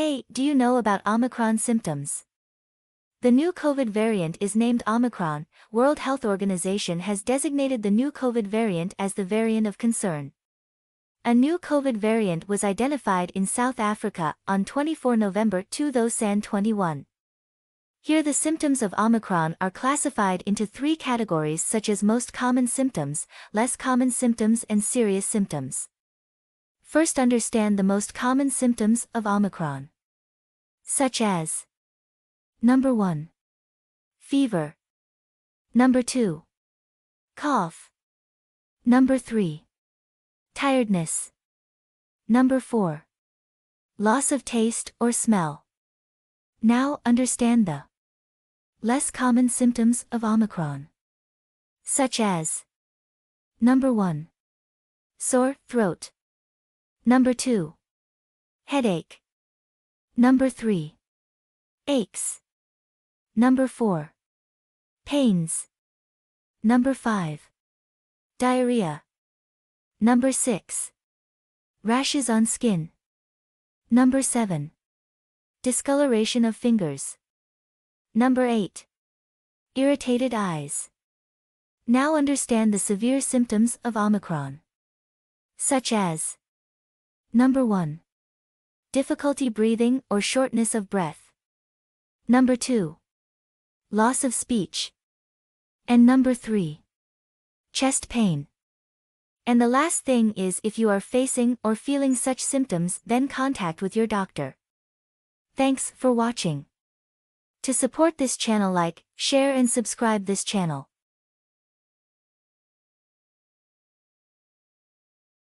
Hey, do you know about Omicron symptoms? The new COVID variant is named Omicron. World Health Organization has designated the new COVID variant as the variant of concern. A new COVID variant was identified in South Africa on 24 November 2021. Here the symptoms of Omicron are classified into three categories such as most common symptoms, less common symptoms and serious symptoms. First, understand the most common symptoms of Omicron, such as Number 1. Fever. Number 2. Cough. Number 3. Tiredness. Number 4. Loss of taste or smell. Now understand the less common symptoms of Omicron, such as Number 1. Sore throat. Number 2. Headache. Number 3. Aches. Number 4. Pains. Number 5. Diarrhea. Number 6. Rashes on skin. Number 7. Discoloration of fingers. Number 8. Irritated eyes. Now understand the severe symptoms of Omicron, such as Number 1. Difficulty breathing or shortness of breath. Number 2. Loss of speech. And Number 3. Chest pain. And the last thing is, if you are facing or feeling such symptoms, then contact with your doctor. Thanks for watching. To support this channel, like, share and subscribe this channel.